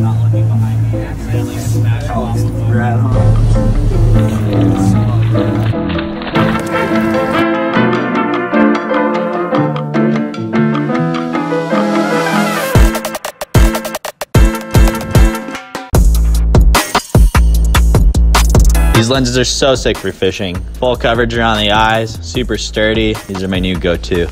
not looking behind me, accidentally smashed off the phone. Right on. These lenses are so sick for fishing. Full coverage around the eyes, super sturdy. These are my new go-to.